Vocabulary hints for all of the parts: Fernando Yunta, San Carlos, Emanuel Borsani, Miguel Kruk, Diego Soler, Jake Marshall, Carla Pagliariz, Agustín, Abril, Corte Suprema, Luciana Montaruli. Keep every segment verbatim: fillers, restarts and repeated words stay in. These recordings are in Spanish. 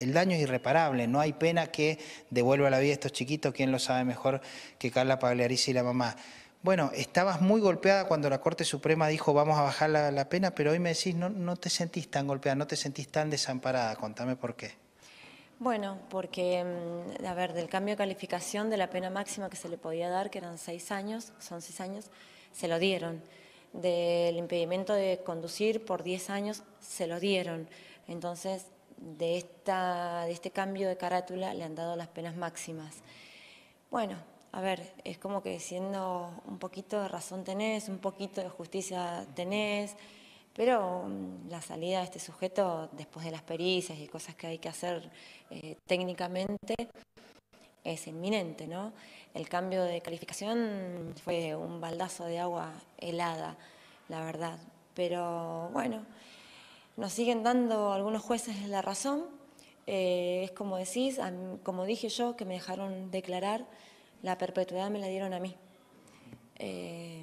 El daño es irreparable, no hay pena que devuelva la vida a estos chiquitos, quién lo sabe mejor que Carla Pagliariz y la mamá. Bueno, estabas muy golpeada cuando la Corte Suprema dijo vamos a bajar la, la pena, pero hoy me decís no, no te sentís tan golpeada, no te sentís tan desamparada, contame por qué. Bueno, porque, a ver, del cambio de calificación de la pena máxima que se le podía dar, que eran seis años, son seis años, se lo dieron. Del impedimento de conducir por diez años, se lo dieron. Entonces, de, esta, de este cambio de carátula le han dado las penas máximas. Bueno, a ver, es como que diciendo un poquito de razón tenés, un poquito de justicia tenés, pero la salida de este sujeto, después de las pericias y cosas que hay que hacer eh, técnicamente, es inminente, ¿no? El cambio de calificación fue un baldazo de agua helada, la verdad. Pero bueno, nos siguen dando algunos jueces la razón. Eh, es como decís, como dije yo, que me dejaron declarar, la perpetuidad me la dieron a mí, eh,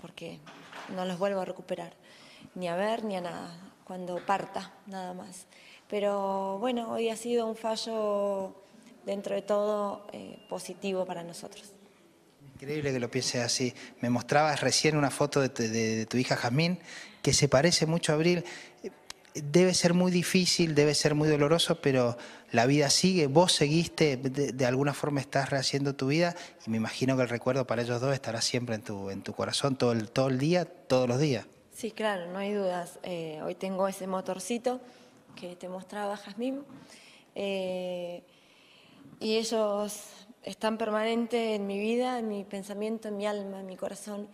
porque no los vuelvo a recuperar. Ni a ver, ni a nada, cuando parta, nada más. Pero bueno, hoy ha sido un fallo, dentro de todo, eh, positivo para nosotros. Increíble que lo pienses así. Me mostrabas recién una foto de, de, de tu hija Jazmín, que se parece mucho a Abril. Debe ser muy difícil, debe ser muy doloroso, pero la vida sigue, vos seguiste, de, de alguna forma estás rehaciendo tu vida, y me imagino que el recuerdo para ellos dos estará siempre en tu, en tu corazón, todo el, todo el día, todos los días. Sí, claro, no hay dudas. Eh, hoy tengo ese motorcito que te mostraba Jazmín. Eh, y ellos están permanentes en mi vida, en mi pensamiento, en mi alma, en mi corazón.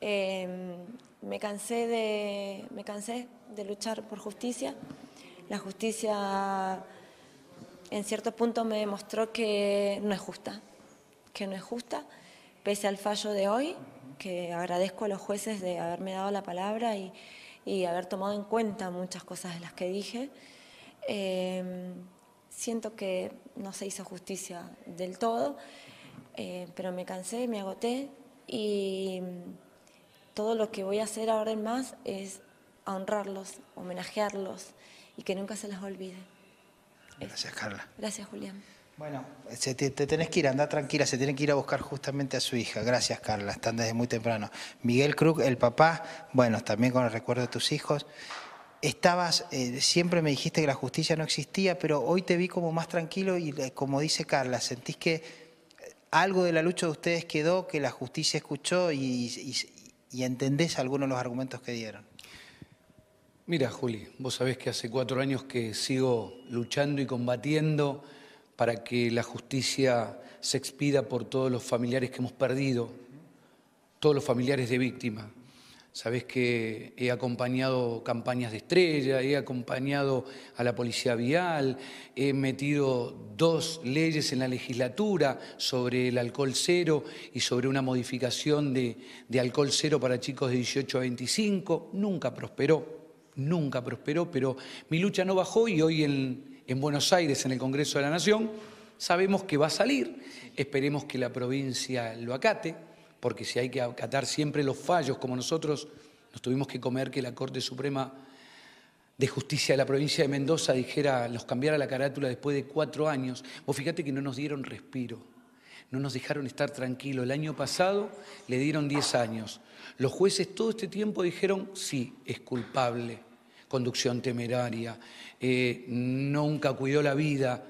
Eh, me, cansé de, me cansé de luchar por justicia. La justicia en cierto punto me demostró que no es justa, que no es justa, pese al fallo de hoy, que agradezco a los jueces de haberme dado la palabra y, y haber tomado en cuenta muchas cosas de las que dije. Eh, siento que no se hizo justicia del todo, eh, pero me cansé, me agoté, y todo lo que voy a hacer ahora en más es honrarlos, homenajearlos y que nunca se les olvide. Gracias, Carla. Gracias, Julián. Bueno, te, te tenés que ir, andá tranquila, se tienen que ir a buscar justamente a su hija. Gracias, Carla, están desde muy temprano. Miguel Kruk, el papá, bueno, también con el recuerdo de tus hijos. Estabas, eh, siempre me dijiste que la justicia no existía, pero hoy te vi como más tranquilo y, eh, como dice Carla, sentís que algo de la lucha de ustedes quedó, que la justicia escuchó y, y, y entendés algunos de los argumentos que dieron. Mira, Juli, vos sabés que hace cuatro años que sigo luchando y combatiendo para que la justicia se expida por todos los familiares que hemos perdido, todos los familiares de víctimas. Sabés que he acompañado campañas de Estrella, he acompañado a la Policía Vial, he metido dos leyes en la legislatura sobre el alcohol cero y sobre una modificación de, de alcohol cero para chicos de dieciocho a veinticinco. Nunca prosperó, nunca prosperó, pero mi lucha no bajó y hoy en... en Buenos Aires, en el Congreso de la Nación, sabemos que va a salir, esperemos que la provincia lo acate, porque si hay que acatar siempre los fallos, como nosotros nos tuvimos que comer que la Corte Suprema de Justicia de la provincia de Mendoza dijera, los cambiara la carátula después de cuatro años. Vos fíjate que no nos dieron respiro, no nos dejaron estar tranquilos. El año pasado le dieron diez años. Los jueces todo este tiempo dijeron, sí, es culpable. Conducción temeraria, eh, nunca cuidó la vida.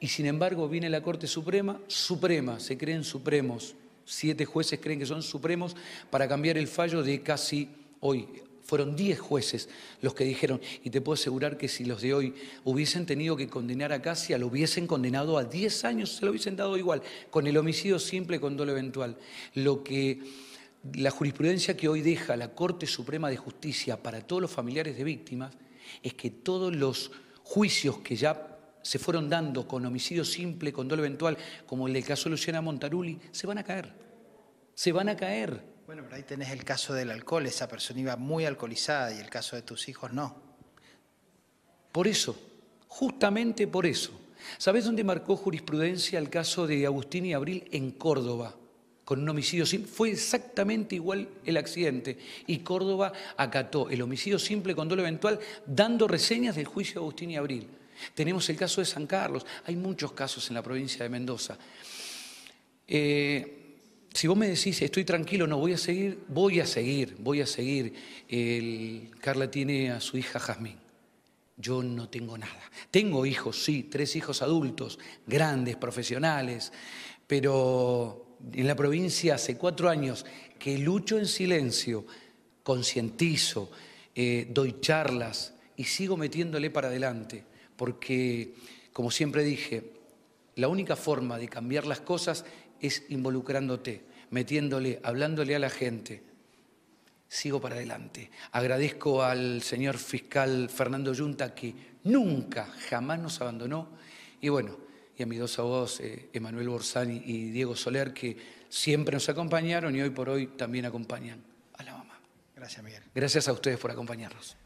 Y sin embargo viene la Corte Suprema, Suprema, se creen supremos. Siete jueces creen que son supremos para cambiar el fallo de casi hoy. Fueron diez jueces los que dijeron, y te puedo asegurar que si los de hoy hubiesen tenido que condenar a casi, lo hubiesen condenado a diez años, se lo hubiesen dado igual, con el homicidio simple, con dolo eventual. Lo que... La jurisprudencia que hoy deja la Corte Suprema de Justicia para todos los familiares de víctimas es que todos los juicios que ya se fueron dando con homicidio simple, con dolo eventual, como el del caso de Luciana Montaruli, se van a caer, se van a caer. Bueno, pero ahí tenés el caso del alcohol, esa persona iba muy alcoholizada y el caso de tus hijos no. Por eso, justamente por eso. ¿Sabés dónde marcó jurisprudencia el caso de Agustín y Abril? En Córdoba. Con un homicidio simple, fue exactamente igual el accidente y Córdoba acató el homicidio simple con dolo eventual dando reseñas del juicio de Agustín y Abril. Tenemos el caso de San Carlos, hay muchos casos en la provincia de Mendoza. Eh, si vos me decís, estoy tranquilo, no, voy a seguir, voy a seguir, voy a seguir. El, Carla tiene a su hija Jazmín. Yo no tengo nada. Tengo hijos, sí, tres hijos adultos, grandes, profesionales, pero en la provincia hace cuatro años que lucho en silencio, concientizo, eh, doy charlas y sigo metiéndole para adelante, porque, como siempre dije, la única forma de cambiar las cosas es involucrándote, metiéndole, hablándole a la gente. Sigo para adelante. Agradezco al señor fiscal Fernando Yunta, que nunca, jamás nos abandonó. Y bueno, y a mis dos abogados, eh, Emanuel Borsani y Diego Soler, que siempre nos acompañaron y hoy por hoy también acompañan a la mamá. Gracias, Miguel. Gracias a ustedes por acompañarnos.